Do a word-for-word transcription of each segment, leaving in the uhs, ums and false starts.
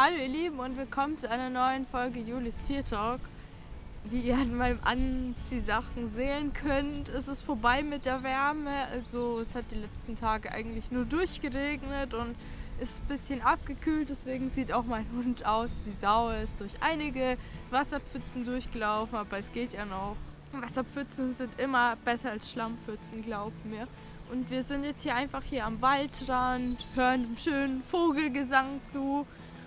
Hallo ihr Lieben und willkommen zu einer neuen Folge Juli's Tier-Talk. Wie ihr an meinem Anziehsachen sehen könnt, ist es vorbei mit der Wärme. Also es hat die letzten Tage eigentlich nur durchgeregnet und ist ein bisschen abgekühlt. Deswegen sieht auch mein Hund aus wie Sau. Er ist durch einige Wasserpfützen durchgelaufen, aber es geht ja noch. Wasserpfützen sind immer besser als Schlammpfützen, glaubt mir. Und wir sind jetzt hier einfach hier am Waldrand, hören dem schönen Vogelgesang zu.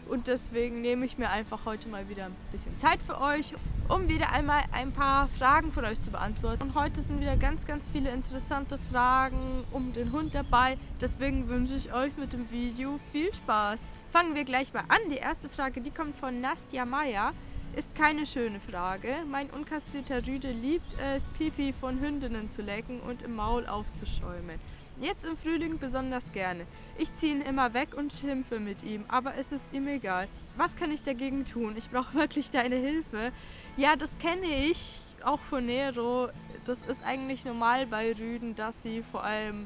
Und deswegen nehme ich mir einfach heute mal wieder ein bisschen Zeit für euch, um wieder einmal ein paar Fragen von euch zu beantworten. Und heute sind wieder ganz, ganz viele interessante Fragen um den Hund dabei. Deswegen wünsche ich euch mit dem Video viel Spaß. Fangen wir gleich mal an. Die erste Frage, die kommt von Nastja Maia. Ist keine schöne Frage. Mein unkastrierter Rüde liebt es, Pipi von Hündinnen zu lecken und im Maul aufzuschäumen. Jetzt im Frühling besonders gerne. Ich ziehe ihn immer weg und schimpfe mit ihm, aber es ist ihm egal. Was kann ich dagegen tun? Ich brauche wirklich deine Hilfe. Ja, das kenne ich auch von Nero. Das ist eigentlich normal bei Rüden, dass sie vor allem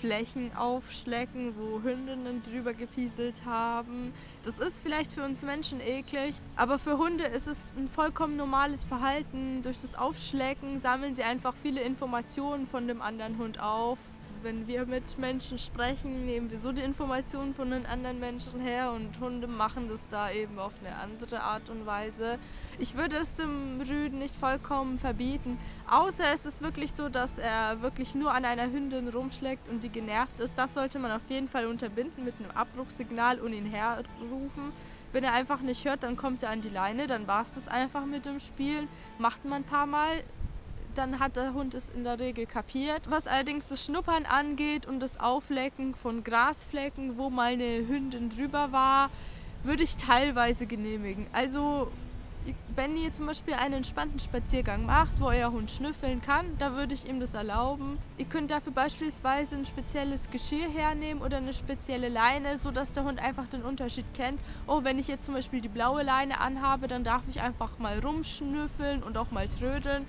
Flächen aufschlecken, wo Hündinnen drüber gepieselt haben. Das ist vielleicht für uns Menschen eklig, aber für Hunde ist es ein vollkommen normales Verhalten. Durch das Aufschlecken sammeln sie einfach viele Informationen von dem anderen Hund auf. Wenn wir mit Menschen sprechen, nehmen wir so die Informationen von den anderen Menschen her und Hunde machen das da eben auf eine andere Art und Weise. Ich würde es dem Rüden nicht vollkommen verbieten, außer es ist wirklich so, dass er wirklich nur an einer Hündin rumschlägt und die genervt ist. Das sollte man auf jeden Fall unterbinden mit einem Abbruchsignal und ihn herrufen. Wenn er einfach nicht hört, dann kommt er an die Leine, dann war es das einfach mit dem Spielen. Macht man ein paar Mal. Dann hat der Hund es in der Regel kapiert. Was allerdings das Schnuppern angeht und das Auflecken von Grasflecken, wo mal eine Hündin drüber war, würde ich teilweise genehmigen. Also wenn ihr zum Beispiel einen entspannten Spaziergang macht, wo euer Hund schnüffeln kann, da würde ich ihm das erlauben. Ihr könnt dafür beispielsweise ein spezielles Geschirr hernehmen oder eine spezielle Leine, sodass der Hund einfach den Unterschied kennt. Oh, wenn ich jetzt zum Beispiel die blaue Leine anhabe, dann darf ich einfach mal rumschnüffeln und auch mal trödeln.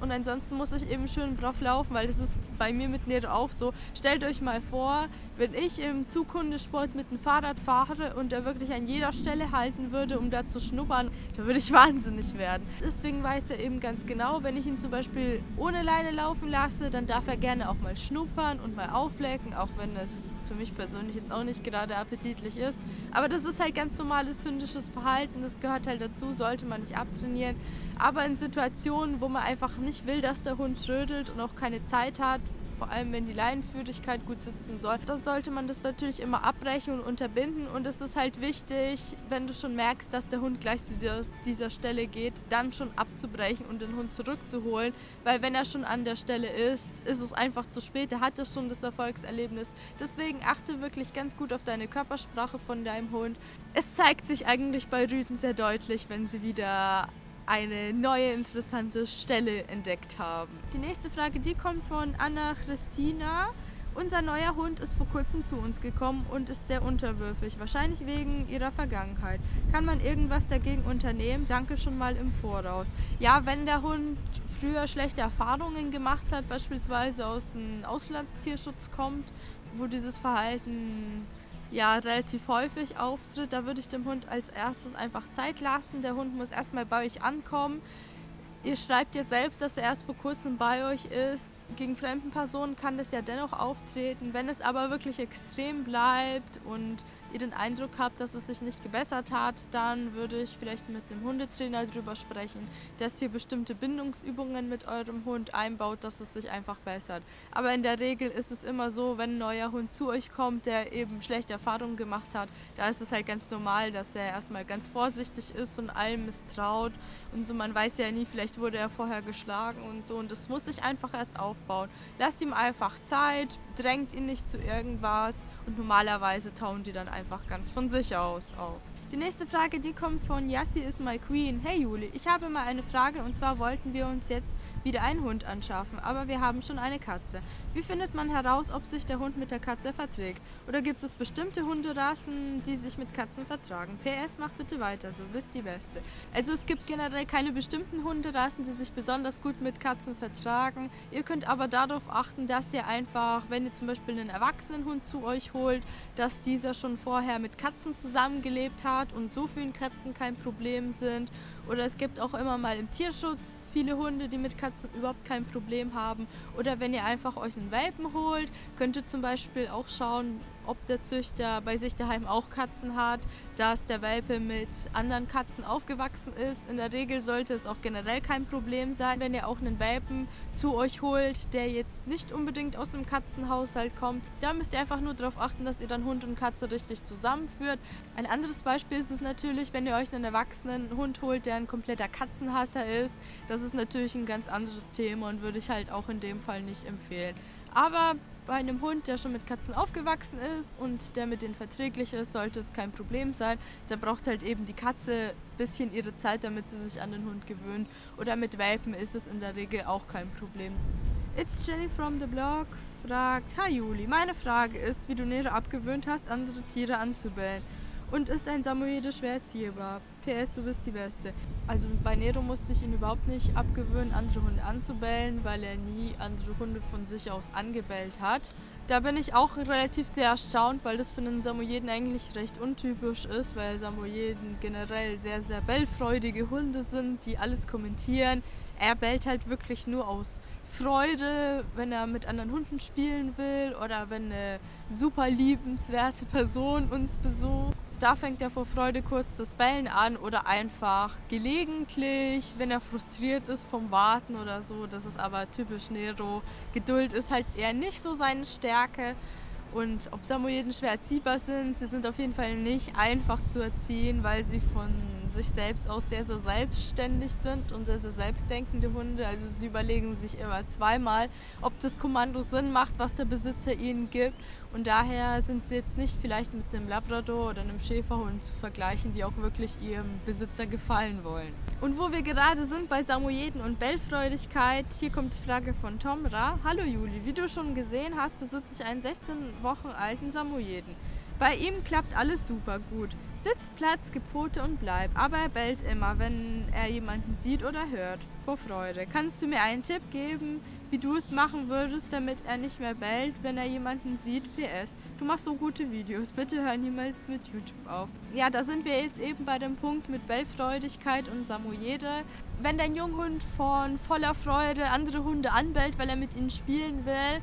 Und ansonsten muss ich eben schön drauf laufen, weil das ist bei mir mit Nero auch so. Stellt euch mal vor, wenn ich im Zughundesport mit dem Fahrrad fahre und er wirklich an jeder Stelle halten würde, um da zu schnuppern, da würde ich wahnsinnig werden. Deswegen weiß er eben ganz genau, wenn ich ihn zum Beispiel ohne Leine laufen lasse, dann darf er gerne auch mal schnuppern und mal auflecken, auch wenn es für mich persönlich jetzt auch nicht gerade appetitlich ist. Aber das ist halt ganz normales hündisches Verhalten, das gehört halt dazu, sollte man nicht abtrainieren. Aber in Situationen, wo man einfach nicht will, dass der Hund trödelt und auch keine Zeit hat, vor allem wenn die Leinenführigkeit gut sitzen soll, dann sollte man das natürlich immer abbrechen und unterbinden. Und es ist halt wichtig, wenn du schon merkst, dass der Hund gleich zu dir, dieser Stelle geht, dann schon abzubrechen und den Hund zurückzuholen, weil wenn er schon an der Stelle ist, ist es einfach zu spät, er hatte schon das Erfolgserlebnis. Deswegen achte wirklich ganz gut auf deine Körpersprache von deinem Hund. Es zeigt sich eigentlich bei Rüden sehr deutlich, wenn sie wieder eine neue interessante Stelle entdeckt haben. Die nächste Frage, die kommt von Anna Christina. Unser neuer Hund ist vor kurzem zu uns gekommen und ist sehr unterwürfig, wahrscheinlich wegen ihrer Vergangenheit. Kann man irgendwas dagegen unternehmen? Danke schon mal im Voraus. Ja, wenn der Hund früher schlechte Erfahrungen gemacht hat, beispielsweise aus einem Auslandstierschutz kommt, wo dieses Verhalten ja relativ häufig auftritt, da würde ich dem Hund als erstes einfach Zeit lassen. Der Hund muss erstmal bei euch ankommen. Ihr schreibt ja selbst, dass er erst vor kurzem bei euch ist. Gegen fremden Personen kann das ja dennoch auftreten. Wenn es aber wirklich extrem bleibt und ihr den Eindruck habt, dass es sich nicht gebessert hat, dann würde ich vielleicht mit einem Hundetrainer darüber sprechen, dass ihr bestimmte Bindungsübungen mit eurem Hund einbaut, dass es sich einfach bessert. Aber in der Regel ist es immer so, wenn ein neuer Hund zu euch kommt, der eben schlechte Erfahrungen gemacht hat, da ist es halt ganz normal, dass er erstmal ganz vorsichtig ist und allem misstraut und so. Man weiß ja nie, vielleicht wurde er vorher geschlagen und so, und das muss sich einfach erst aufbauen. Aufbauen. Lasst ihm einfach Zeit, drängt ihn nicht zu irgendwas und normalerweise tauen die dann einfach ganz von sich aus auf. Die nächste Frage, die kommt von Yassi Is My Queen. Hey Juli, ich habe mal eine Frage, und zwar wollten wir uns jetzt wieder einen Hund anschaffen, aber wir haben schon eine Katze. Wie findet man heraus, ob sich der Hund mit der Katze verträgt? Oder gibt es bestimmte Hunderassen, die sich mit Katzen vertragen? P S, macht bitte weiter so, bist die Beste. Also es gibt generell keine bestimmten Hunderassen, die sich besonders gut mit Katzen vertragen. Ihr könnt aber darauf achten, dass ihr einfach, wenn ihr zum Beispiel einen erwachsenen Hund zu euch holt, dass dieser schon vorher mit Katzen zusammengelebt hat und so für ihn Katzen kein Problem sind. Oder es gibt auch immer mal im Tierschutz viele Hunde, die mit Katzen überhaupt kein Problem haben. Oder wenn ihr einfach euch einen Welpen holt, könnt ihr zum Beispiel auch schauen, ob der Züchter bei sich daheim auch Katzen hat, dass der Welpe mit anderen Katzen aufgewachsen ist. In der Regel sollte es auch generell kein Problem sein, wenn ihr auch einen Welpen zu euch holt, der jetzt nicht unbedingt aus einem Katzenhaushalt kommt. Da müsst ihr einfach nur darauf achten, dass ihr dann Hund und Katze richtig zusammenführt. Ein anderes Beispiel ist es natürlich, wenn ihr euch einen erwachsenen Hund holt, der ein kompletter Katzenhasser ist. Das ist natürlich ein ganz anderes Thema und würde ich halt auch in dem Fall nicht empfehlen. Aber bei einem Hund, der schon mit Katzen aufgewachsen ist und der mit denen verträglich ist, sollte es kein Problem sein. Da braucht halt eben die Katze ein bisschen ihre Zeit, damit sie sich an den Hund gewöhnt. Oder mit Welpen ist es in der Regel auch kein Problem. It's Jenny from the blog fragt, hi Juli, meine Frage ist, wie du Nero abgewöhnt hast, andere Tiere anzubellen. Und ist ein Samojede schwer erziehbar? P S, du bist die Beste. Also bei Nero musste ich ihn überhaupt nicht abgewöhnen, andere Hunde anzubellen, weil er nie andere Hunde von sich aus angebellt hat. Da bin ich auch relativ sehr erstaunt, weil das für einen Samojeden eigentlich recht untypisch ist, weil Samojeden generell sehr, sehr bellfreudige Hunde sind, die alles kommentieren. Er bellt halt wirklich nur aus Freude, wenn er mit anderen Hunden spielen will oder wenn eine super liebenswerte Person uns besucht. Da fängt er vor Freude kurz das Bellen an oder einfach gelegentlich, wenn er frustriert ist vom Warten oder so. Das ist aber typisch Nero. Geduld ist halt eher nicht so seine Stärke. Und ob Samojeden schwer erziehbar sind, sie sind auf jeden Fall nicht einfach zu erziehen, weil sie von sich selbst aus sehr, sehr selbstständig sind und sehr, sehr selbstdenkende Hunde. Also sie überlegen sich immer zweimal, ob das Kommando Sinn macht, was der Besitzer ihnen gibt. Und daher sind sie jetzt nicht vielleicht mit einem Labrador oder einem Schäferhund zu vergleichen, die auch wirklich ihrem Besitzer gefallen wollen. Und wo wir gerade sind bei Samojeden und Bellfreudigkeit, hier kommt die Frage von Tom Ra. Hallo Juli, wie du schon gesehen hast, besitze ich einen sechzehn Wochen alten Samojeden. Bei ihm klappt alles super gut. Sitz, Platz, gib Pfote und bleib. Aber er bellt immer, wenn er jemanden sieht oder hört. Vor Freude. Kannst du mir einen Tipp geben, wie du es machen würdest, damit er nicht mehr bellt, wenn er jemanden sieht? P S. Du machst so gute Videos. Bitte hör niemals mit YouTube auf. Ja, da sind wir jetzt eben bei dem Punkt mit Bellfreudigkeit und Samojede. Wenn dein Junghund von voller Freude andere Hunde anbellt, weil er mit ihnen spielen will,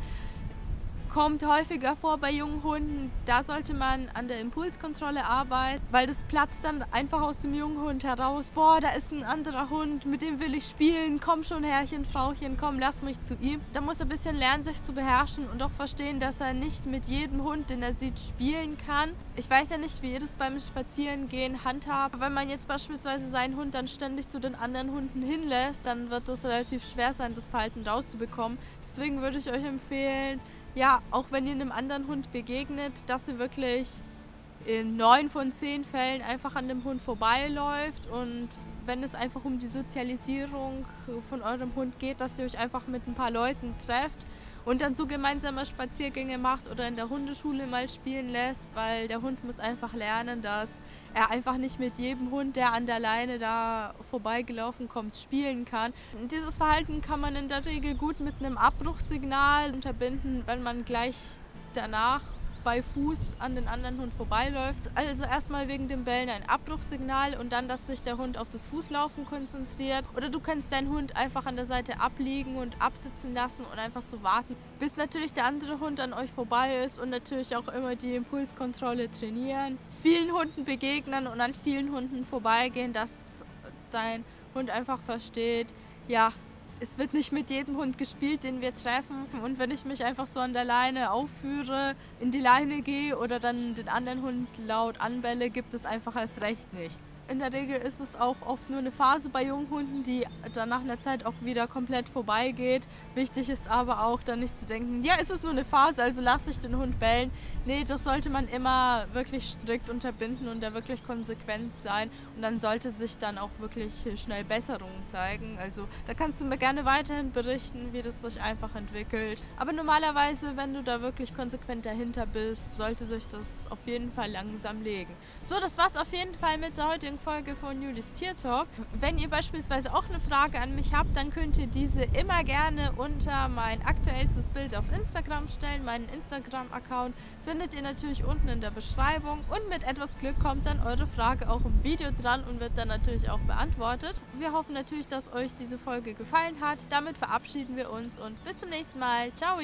kommt häufiger vor bei jungen Hunden. Da sollte man an der Impulskontrolle arbeiten, weil das platzt dann einfach aus dem jungen Hund heraus. Boah, da ist ein anderer Hund, mit dem will ich spielen. Komm schon, Herrchen, Frauchen, komm, lass mich zu ihm. Da muss er ein bisschen lernen, sich zu beherrschen und auch verstehen, dass er nicht mit jedem Hund, den er sieht, spielen kann. Ich weiß ja nicht, wie ihr das beim Spazierengehen handhabt. Wenn man jetzt beispielsweise seinen Hund dann ständig zu den anderen Hunden hinlässt, dann wird es relativ schwer sein, das Verhalten rauszubekommen. Deswegen würde ich euch empfehlen, ja, auch wenn ihr einem anderen Hund begegnet, dass ihr wirklich in neun von zehn Fällen einfach an dem Hund vorbeiläuft und wenn es einfach um die Sozialisierung von eurem Hund geht, dass ihr euch einfach mit ein paar Leuten trefft und dann so gemeinsame Spaziergänge macht oder in der Hundeschule mal spielen lässt, weil der Hund muss einfach lernen, dass er einfach nicht mit jedem Hund, der an der Leine da vorbeigelaufen kommt, spielen kann. Dieses Verhalten kann man in der Regel gut mit einem Abbruchsignal unterbinden, wenn man gleich danach bei Fuß an den anderen Hund vorbeiläuft. Also erstmal wegen dem Bellen ein Abbruchsignal und dann, dass sich der Hund auf das Fußlaufen konzentriert. Oder du kannst deinen Hund einfach an der Seite abliegen und absitzen lassen und einfach so warten, bis natürlich der andere Hund an euch vorbei ist und natürlich auch immer die Impulskontrolle trainieren. Vielen Hunden begegnen und an vielen Hunden vorbeigehen, dass dein Hund einfach versteht, ja, es wird nicht mit jedem Hund gespielt, den wir treffen. Und wenn ich mich einfach so an der Leine aufführe, in die Leine gehe oder dann den anderen Hund laut anbelle, gibt es einfach erst recht nichts. In der Regel ist es auch oft nur eine Phase bei Junghunden, die dann nach einer Zeit auch wieder komplett vorbeigeht. Wichtig ist aber auch, dann nicht zu denken, ja, es ist nur eine Phase, also lasse ich den Hund bellen. Nee, das sollte man immer wirklich strikt unterbinden und da wirklich konsequent sein. Und dann sollte sich dann auch wirklich schnell Besserungen zeigen. Also da kannst du mir gerne weiterhin berichten, wie das sich einfach entwickelt. Aber normalerweise, wenn du da wirklich konsequent dahinter bist, sollte sich das auf jeden Fall langsam legen. So, das war's auf jeden Fall mit der heutigen Folge von Juli's Tier-Talk. Wenn ihr beispielsweise auch eine Frage an mich habt, dann könnt ihr diese immer gerne unter mein aktuellstes Bild auf Instagram stellen. Meinen Instagram-Account findet ihr natürlich unten in der Beschreibung und mit etwas Glück kommt dann eure Frage auch im Video dran und wird dann natürlich auch beantwortet. Wir hoffen natürlich, dass euch diese Folge gefallen hat. Damit verabschieden wir uns und bis zum nächsten Mal. Ciao!